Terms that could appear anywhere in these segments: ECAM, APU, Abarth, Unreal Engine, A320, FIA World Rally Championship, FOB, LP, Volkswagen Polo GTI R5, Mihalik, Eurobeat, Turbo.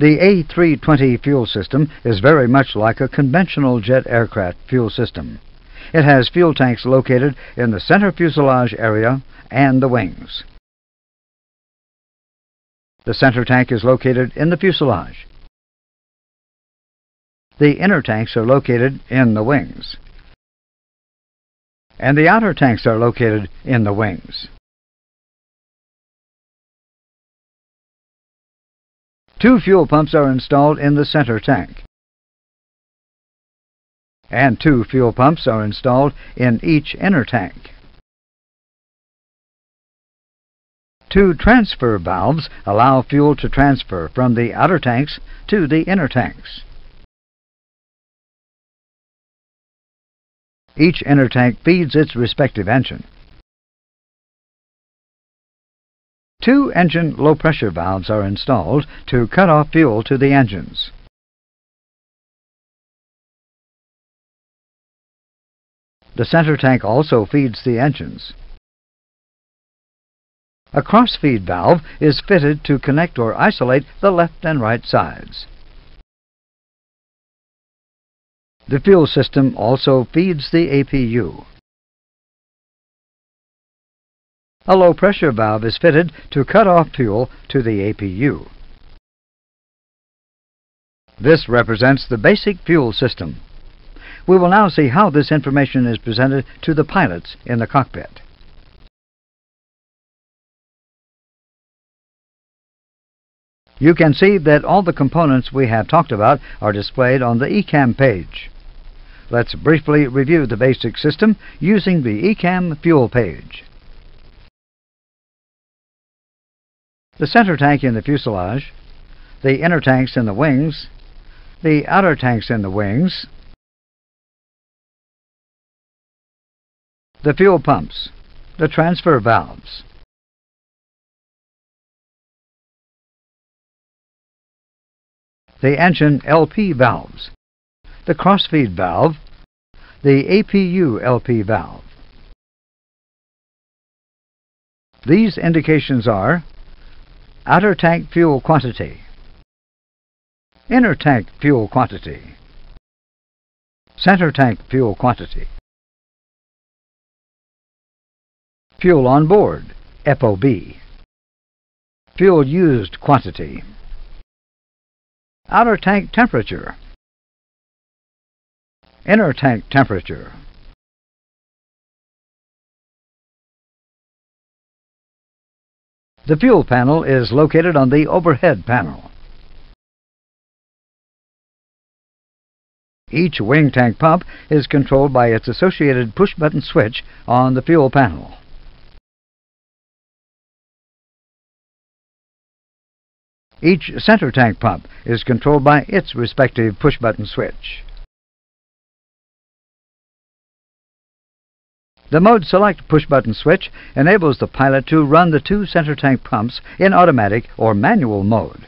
The A320 fuel system is very much like a conventional jet aircraft fuel system. It has fuel tanks located in the center fuselage area and the wings. The center tank is located in the fuselage. The inner tanks are located in the wings. And the outer tanks are located in the wings. Two fuel pumps are installed in the center tank, and two fuel pumps are installed in each inner tank. Two transfer valves allow fuel to transfer from the outer tanks to the inner tanks. Each inner tank feeds its respective engine. Two engine low-pressure valves are installed to cut off fuel to the engines. The center tank also feeds the engines. A cross-feed valve is fitted to connect or isolate the left and right sides. The fuel system also feeds the APU. A low-pressure valve is fitted to cut off fuel to the APU. This represents the basic fuel system. We will now see how this information is presented to the pilots in the cockpit. You can see that all the components we have talked about are displayed on the ECAM page. Let's briefly review the basic system using the ECAM fuel page. The center tank in the fuselage, the inner tanks in the wings, the outer tanks in the wings, the fuel pumps, the transfer valves, the engine LP valves, the crossfeed valve, the APU LP valve. These indications are outer tank fuel quantity, inner tank fuel quantity, center tank fuel quantity, fuel on board, FOB, fuel used quantity, outer tank temperature, inner tank temperature, The fuel panel is located on the overhead panel. Each wing tank pump is controlled by its associated push-button switch on the fuel panel. Each center tank pump is controlled by its respective push-button switch. The Mode Select push-button switch enables the pilot to run the two center tank pumps in automatic or manual mode.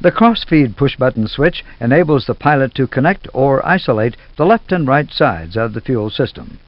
The Cross-feed push-button switch enables the pilot to connect or isolate the left and right sides of the fuel system.